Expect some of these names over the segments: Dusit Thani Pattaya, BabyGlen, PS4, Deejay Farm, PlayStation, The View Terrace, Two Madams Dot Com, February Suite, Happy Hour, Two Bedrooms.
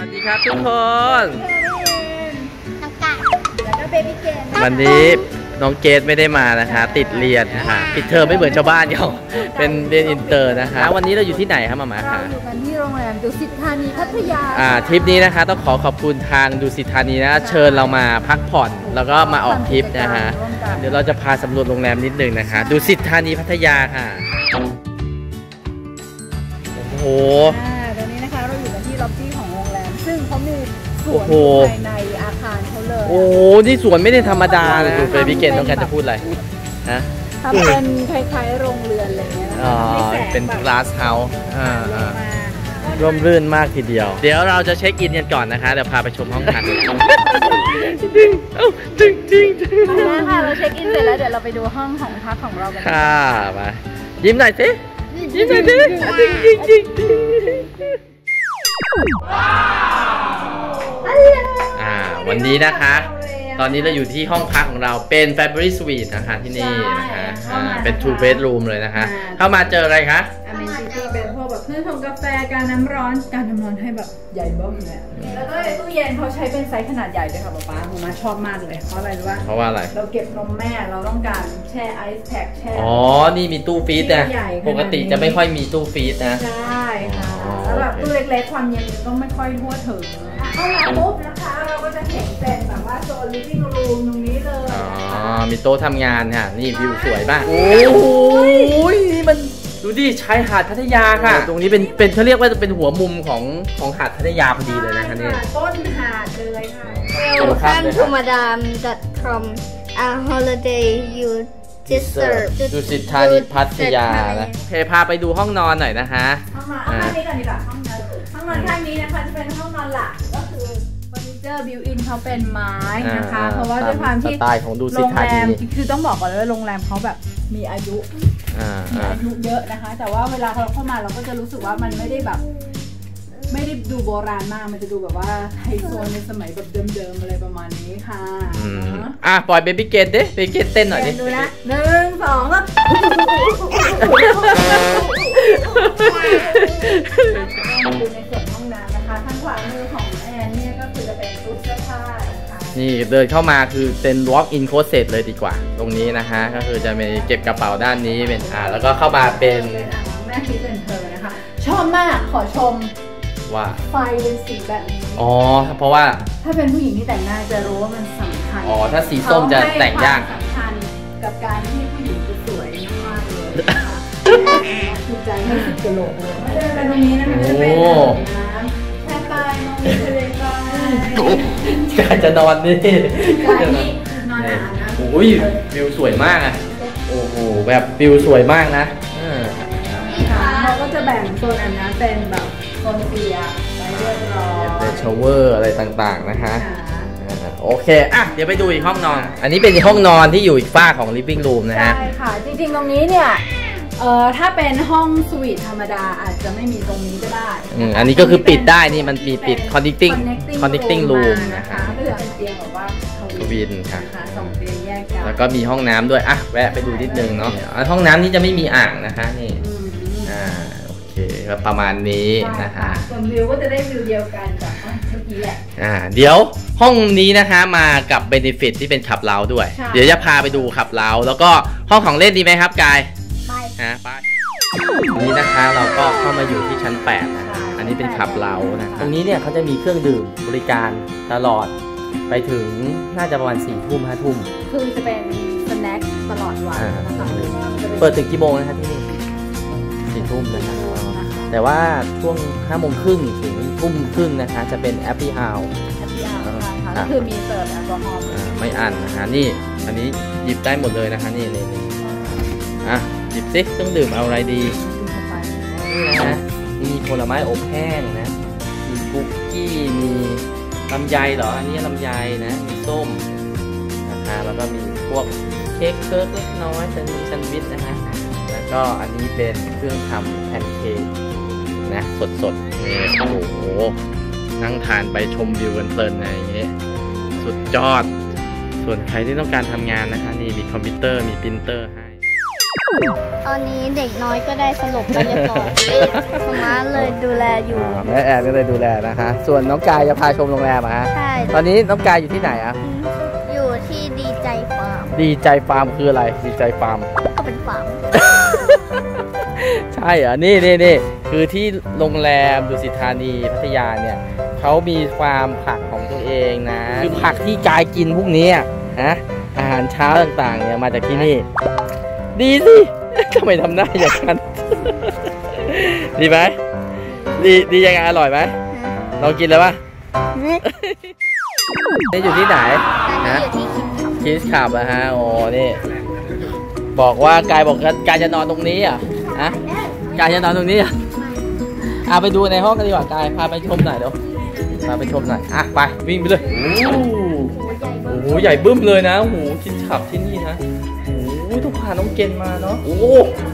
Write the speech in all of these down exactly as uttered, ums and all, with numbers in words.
วัสดีครับทุกคนวันนี้น้องเกดไม่ได้มานะคะติดเรียนค่ะปิดเทอมไม่เหมือนชาวบ้านเขาเป็นเรียนอินเตอร์นะคะวันนี้เราอยู่ที่ไหนครับมาม่าค่ะอยู่กันที่โรงแรมดุสิตธานีพัทยาอ่าทริปนี้นะคะต้องขอขอบคุณทางดุสิตธานีนะเชิญเรามาพักผ่อนแล้วก็มาออกทริปนะคะเดี๋ยวเราจะพาสำรวจโรงแรมนิดนึงนะคะดุสิตธานีพัทยาค่ะโอ้โหตอนนี้นะคะเราอยู่กันที่ล็อบบี้ของโรงแรมซึ่งเขามีสวนภายในอาคารเขาเลยโอ้โหนี่สวนไม่ได้ธรรมดานะดูเบบี้เกตต้องการจะพูดอะไรฮะทำเป็นคล้ายๆโรงเรือนอะไรเงี้ยอ๋อเป็นglass houseอ่าร่มรื่นมากทีเดียวเดี๋ยวเราจะเช็คอินกันก่อนนะคะเดี๋ยวพาไปชมห้องพักจริงจริงนะคะเราเช็คอินเสร็จแล้วเดี๋ยวเราไปดูห้องของพักของเรากันค่ะมายิ้มหน่อยสิยิ้มหน่อยสิจริงจริงจริงวันนี้นะคะตอนนี้เราอยู่ที่ห้องพักของเราเป็น February Suite นะคะที่นี่นะคะเป็น ทู เบดรูม เลยนะคะเข้ามาเจออะไรคะเป็นพวกแบบเครื่องชงกาแฟการน้ำร้อนการน้ำร้อนให้แบบใหญ่เบิ้มเลยแล้วก็ตู้เย็นเขาใช้เป็นไซส์ขนาดใหญ่เลยค่ะป๊าป๊ามาชอบมากเลยเพราะอะไรรู้ป่ะเพราะว่าอะไรเราเก็บนมแม่เราต้องการแช่ไอซ์แพ็คแช่อ๋อนี่มีตู้ฟรีซนะปกติจะไม่ค่อยมีตู้ฟรีซนะใช่ค่ะสำหรับตู้เล็กๆความเย็นก็ไม่ค่อยทั่วถึงเข้ามาปุ๊บนะคะเราก็จะเห็นเป็นแบบว่าโซน living room ตรงนี้เลยอ๋อมีโต๊ะทำงานค่ะนี่วิวสวยมากโอ้โหนี่มันดูดิชายหาดพัทยาค่ะตรงนี้เป็นเป็นเขาเรียกว่าจะเป็นหัวมุมของของหาดพัทยาพอดีเลยนะคะเนี่ยต้นหาดเลยค่ะWelcome to ทู เมดามส์ ดอท คอม a holiday you deserve ดูสิธานีพัทยานะเคพาไปดูห้องนอนหน่อยนะคะห้องนอนห้องนี้ก่อนดีกว่าห้องนอนห้องนอนข้างนี้นะคะจะเป็นห้องนอนหลักก็คือเฟอร์นิเจอร์บิวอินเขาเป็นไม้นะคะเพราะว่าด้วยความที่โรงแรมคือต้องบอกก่อนเลยว่าโรงแรมเขาแบบมีอายุมีอายุเยอะนะคะแต่ว่าเวลาเราเข้ามาเราก็จะรู้สึกว่ามันไม่ได้แบบไม่ได้ดูโบราณมากมันจะดูแบบว่าไฮโซในสมัยแบบเดิมๆอะไรประมาณนี้ค่ะอ่ะปล่อยเบบี้เกตดิเบบี้เกตเต้นหน่อยดิดูนะหนึ่งสองแล้วดูในส่วนห้องน้ำนะคะข้างขวามือของแอนเนี่ยก็คือจะเป็นตู้เสื้อผ้านี่เดินเข้ามาคือเป็น วอล์กอิน โคลเซ็ต เลยดีกว่าตรงนี้นะฮะก็คือจะมีเก็บกระเป๋าด้านนี้เป็นอ่าแล้วก็เข้ามาเป็นแม่คิดเป็นเธอนะคะชอบมากขอชมว่าไฟเป็นสีแบบนี้อ๋อเพราะว่าถ้าเป็นผู้หญิงที่แต่งหน้าจะรู้ว่ามันสำคัญอ๋อถ้าสีส้มจะแต่งยากสำคัญกับการที่ผู้หญิงจะสวยมากเลยถูกใจให้สิบกิโลเลยแต่ตรงนี้นะมันจะเป็นน้ำแช่ไปมองไปเลยการจะนอนนี่การนี่นอนอาบน้ำอุ้ยวิวสวยมากอ่ะโอ้โหแบบวิวสวยมากนะเราก็จะแบ่งโซนอาบน้ำเป็นแบบโซนเปียกไว้เรียบร้อยเป็นชาวเวอร์อะไรต่างๆนะคะโอเคอ่ะเดี๋ยวไปดูอีกห้องนอนอันนี้เป็นห้องนอนที่อยู่อีกฝ้าของ ลิฟวิ่งรูม นะฮะใช่ค่ะจริงๆตรงนี้เนี่ยเอ่อถ้าเป็นห้องสวีทธรรมดาอาจจะไม่มีตรงนี้ก็ได้อืมอันนี้ก็คือปิดได้นี่มันมีปิด คอนเนคติ้ง รูม นะคะเพื่อเป็นเตียงแบบว่าทวินค่ะสองเตียงแยกกันแล้วก็มีห้องน้ำด้วยอ่ะแวะไปดูนิดนึงเนาะห้องน้ำนี่จะไม่มีอ่างนะคะนี่อ่าโอเคก็ประมาณนี้นะคะส่วนวิวก็จะได้วิวเดียวกันกับห้องเมื่อกี้แหละอ่าเดี๋ยวห้องนี้นะคะมากับเบเนฟิตที่เป็นขับเล้าด้วยเดี๋ยวจะพาไปดูขับเล้าแล้วก็ห้องของเล่นดีไหมครับกายนะไปนี่นะคะเราก็เข้ามาอยู่ที่ชั้นแปดนะอันนี้เป็นขับเล้านะตรงนี้เนี่ยเขาจะมีเครื่องดื่มบริการตลอดไปถึงน่าจะประมาณสี่ทุ่มห้าทุ่มคือจะเป็นสแน็คตลอดวันนะคะเปิดถึงกี่โมงนะคะที่นี่สี่ทุ่มนะคะแต่ว่าช่วงห้าโมงครึ่งถึงทุ่มครึ่งนะคะจะเป็น แฮปปี้ อาวร์ ก็คือมีเสิร์ฟแอลกอฮอล์ไม่อั้นนะคะนี่อันนี้หยิบได้หมดเลยนะคะนี่นี่อ่ะหยิบซิต้องดื่มเอาอะไรดีนะมีผลไม้อบแห้งนะมีคุกกี้มีลำไยเหรออันนี้ลำไยนะมีส้มนะคะแล้วก็มีพวกเค้กเคิร์กเล็กน้อยแซนด์วิชแซนด์วิชนะฮะแล้วก็อันนี้เป็นเครื่องทำแพนเค้กนะสดๆนี่โอ้โหนั่งทานไปชมวิวกันเพลินอะไรอย่างเงี้ยสุดยอดส่วนใครที่ต้องการทำงานนะคะนี่มีคอมพิวเตอร์มีปรินเตอร์ให้ ตอนนี้เด็กน้อยก็ได้สลบไปเรียบร้อยคุณม้าเลยดูแลอยู่แม่แอนก็เลยดูแลนะคะส่วนน้องกายจะพาชมโรงแรมอ่ะใช่ตอนนี้น้องกายอยู่ที่ไหนอ่ะอยู่ที่ดีใจฟาร์มดีใจฟาร์มคืออะไรดีใจฟาร์มก็เป็นฟาร์มใช่เหรอนี่นี่นี่คือที่โรงแรมดุสิตธานีพัทยาเนี่ยเขามีฟาร์มผักของตัวเองนะคือผักที่กายกินพวกนี้นะอาหารเช้าต่างๆเนี่ยมาจากที่นี่ดีสิทำไมทำหน้าอย่างนั้นดีไหมดีดียังไงอร่อยไหมลองกินเลยป่ะนี่อยู่ที่ไหนฮะคิสขับนะฮะโอ้นี่บอกว่ากายบอกกายจะนอนตรงนี้อ่ะฮะกายจะนอนตรงนี้อ่ะอ่ะไปดูในห้องกันดีกว่ากายพาไปชมหน่อยเดี๋ยวพาไปชมหน่อยอ่ะไปวิ่งไปเลยโอ้โหใหญ่บึ้มเลยนะโอ้โหคิสขับที่นี่นะทุกพาน้องเกณฑ์มาเนาะโอ้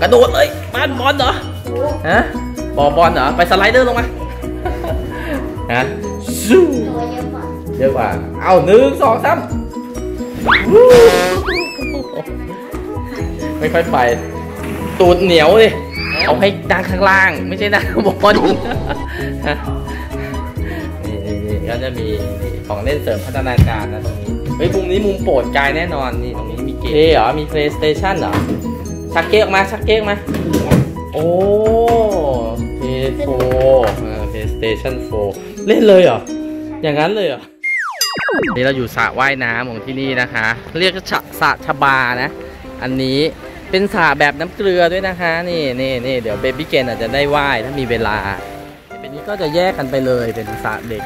กระโดดเลยบ้านบอลเหรอฮะบอบอลเหรอไปสไลเดอร์ลงมาฮะซูเยอะกว่าเอาหนึ่งสองสามไม่ค่อยไปตูดเหนียวเลยเอาให้นั่งข้างล่างไม่ใช่นั่งบนนี่นี่ก็จะมีของเล่นเสริมพัฒนาการนะตรงนี้เฮ้ยมุมนี้มุมโปรดกายแน่นอนนี่ตรงนี้มีเกมเหรอมี PlayStation เหรอชักเก๊กมาชักเก๊กมาโอ้ พี โฟร์ เออ PlayStation โฟร์ เล่นเลยเหรออย่างนั้นเลยเหรอนี่เราอยู่สระว่ายน้ำของที่นี่นะคะเรียกสระชบานะอันนี้เป็นสระแบบน้ำเกลือด้วยนะคะนี่นี่นี่เดี๋ยวเบบี้เกนอาจจะได้ว่ายถ้ามีเวลาเป็นนี้ก็จะแยกกันไปเลยเป็นสระเด็ก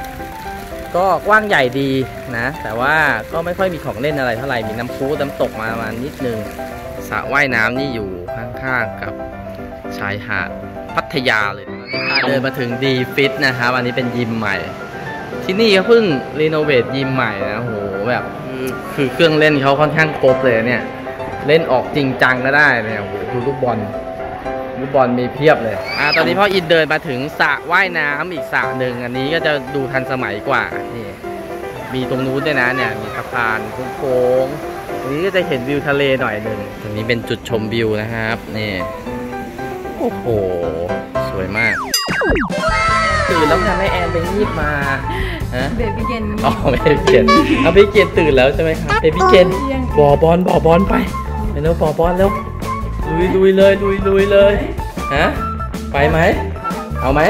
ก็กว้างใหญ่ดีนะแต่ว่าก็ไม่ค่อยมีของเล่นอะไรเท่าไหร่มีน้ำพุน้ำตกมาประมาณนิดนึงสระว่ายน้ำนี่อยู่ข้างๆกับชายหาดพัทยาเลยนะเดินมาถึงดีฟิตนะครับอันนี้เป็นยิมใหม่ที่นี่ก็เพิ่งรีโนเวทยิมใหม่นะโหแบบคือเครื่องเล่นเขาค่อนข้างครบเลยเนี่ยเล่นออกจริงจังก็ได้เนี่ยโหดูลูกบอลลูกบอลมีเพียบเลยอ่าตอนนี้พ่ออินเดินมาถึงสระว่ายน้ำอีกสระหนึ่งอันนี้ก็จะดูทันสมัยกว่านี่มีตรงนู้นด้วยนะเนี่ยมีสะพานโค้งๆอันนี้ก็จะเห็นวิวทะเลหน่อยหนึ่งตรงนี้เป็นจุดชมวิวนะครับนี่โอ้โหสวยมากตื่นแล้วค่ะแม่แอนไปรีบมาฮะเบบี้เกนอ๋อเบบี้เกนเอาเบบี้เกนตื่นแล้วใช่ไหมครับเบบี้เกนบ่อบอลบ่อบอลไปไปแล้วบ่อบอลแล้วลุยลุยเลยลุยลุยเลยฮะไปไหมเอาไหม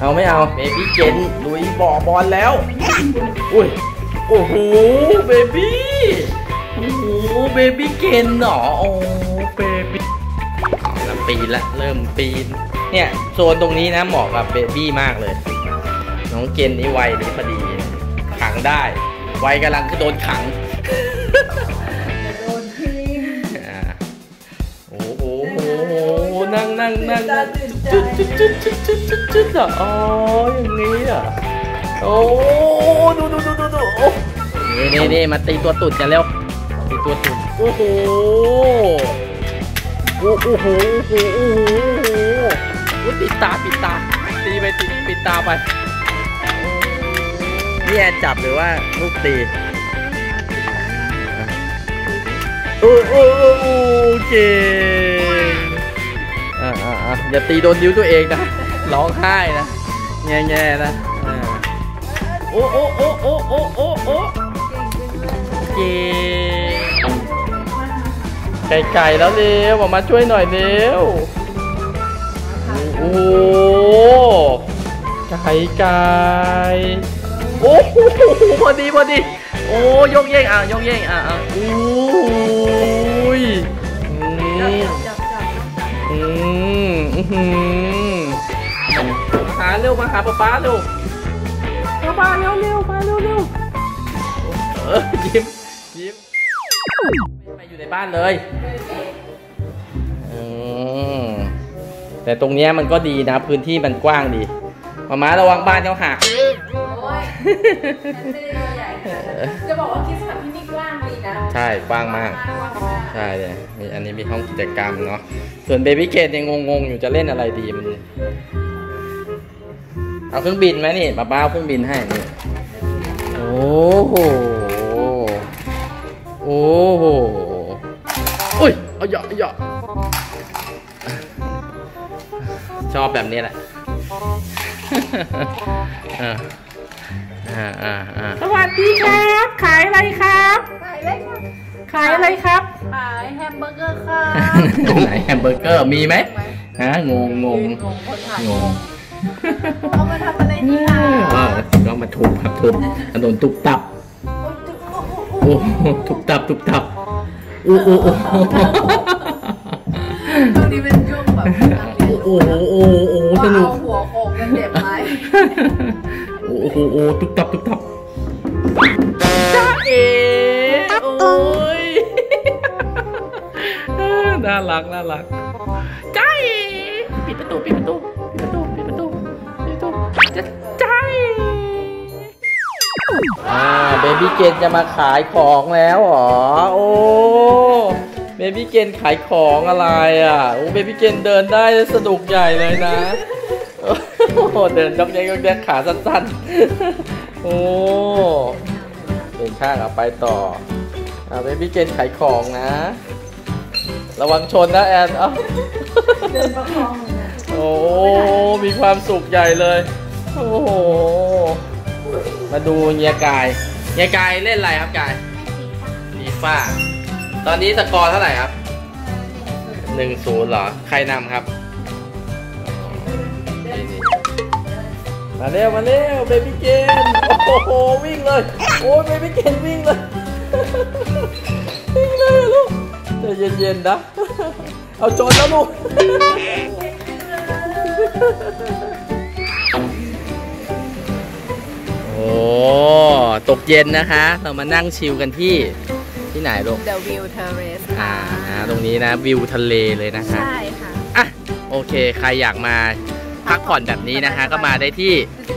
เอาไม่เอาเบบี้เกนลุยบ่อบอลแล้วอุ้ยโอ้โหเบบี้โอ้โหเบบี้เกนหรอโอ้เบบี้เริ่มปีนละเริ่มปีนเนี่ยโซนตรงนี้นะเหมาะกับเบบี้มากเลยน้องเกนนี่วัยนี้พอดีขังได้วัยกำลังโดนขังนั่งนั่งนั่งจุดจุดจุดจุดจุดจุดจุดอะอ๋ออย่างนี้อ่ะโอ้ดูดูดูดูดูนี่นี่นี่มาตีตัวตุ่นกันแล้วตีตัวตุ่นโอ้โหโอ้โหโอ้โหปิดตาปิดตาตีไปตีปิดตาไปนี่แอนจับหรือว่าลูกตีโอ้โหโอเคอ่าอย่าตีโดนนิ้วตัวเองนะร้องไห้นะแง่แง่นะโอ้โอ้โอ้โอ้โอ้โอ้โอ้เก่งไก่ๆแล้วเร็วออกมาช่วยหน่อยเร็วโอ้ไก่ไก่โอ้พอดีพอดีโอ้ยกเย่งอ่ะยกเย่งอ่ะอ่ะโอ้ยหาเร็วมาหาป๊าป๊าเร็วป๊าป๊าเร็วเร็วมาเร็วเร็วเออยิ้มยิ้มไปอยู่ในบ้านเลยแต่ตรงนี้มันก็ดีนะพื้นที่มันกว้างดีมาม้าระวังบ้านเขาหักจะบอกว่าคิดสถานที่นี่กว้างดีนะใช่กว้างมากใช่เลยมีอันนี้มีห้องกิจกรรมเนาะส่วนเบบี้เกนยังงงๆอยู่จะเล่นอะไรดีมันเอาเครื่องบินไหมนี่ป้าป้าเอาเครื่องบินให้นี่โอ้โหโอ้โหอุ้ยเอาหยอกหยอก ชอบแบบนี้แหละสวัสดีครับขายอะไรครับขายอะไรครับขายอะไรครับขายแฮมเบอร์เกอร์ครับไหนแฮมเบอร์เกอร์มีไหมฮะงงงงงงเอามาทำอะไรนี่ล่ะก็มาทุบครับทุบถนนตุบตับโอ้ทุบตับทุบตับโอ้โอ้โอ้ตอนนี้เป็นช่วงแบบโอ้โอ้โอ้โอ้สนุกหัวโขกกันเด็บไหมโอ้โอ้ทุบตับทุบตับจ้าเอ๋โอ้ยน่ารักน่ารักจ้าเอ๋ปิดประตูปิดประตูปิดประตูปิดประตูปิดประตูจ้าเอ๋อ่าเบบี้เกนจะมาขายของแล้วหรอโอ้เบบี้เกนขายของอะไรอ่ะโอ้เบบี้เกนเดินได้สนุกใหญ่เลยนะโอ้เดินยกแยกยกแยกขาสั้นๆโอ้เดินข้างเอาไปต่อเอาเบบี้เกนขายของนะระวังชนนะแอนเอ้าเดินประคองโอ้มีความสุขใหญ่เลยโอ้โหมาดูเงียกายเงียกายเล่นอะไรครับกายฟีฟ่าตอนนี้สกอร์เท่าไหร่ครับหนึ่งศูนย์เหรอใครนำครับมาเร็วมาเร็วเบบี้เกนโอ้โหวิ่งเลยโอ้ยเบบี้เกนวิ่งเลยวิ่งเลยลูกใจเย็นๆนะเอาจนแล้วลูกโอ้ตกเย็นนะคะเรามานั่งชิลกันที่ที่ไหนลูก The View Terrace อ่าตรงนี้นะวิวทะเลเลยนะคะใช่ค่ะอ่ะโอเคใครอยากมาพักผ่อนแบบนี้นะคะก็มาได้ที่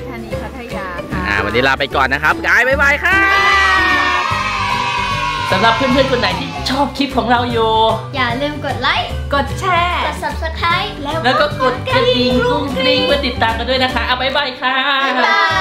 ธานีพัทยาค่ะอ่าวันนี้ลาไปก่อนนะครับกายบ๊ายบายค่ะสำหรับเพื่อนๆคนไหนที่ชอบคลิปของเราอยู่อย่าลืมกดไลค์กดแชร์กด ซับสไครบ์ แล้วก็กดกระดิ่งกรุ้งกริ้งเพื่อติดตามกันด้วยนะคะเอาบ๊ายบายค่ะ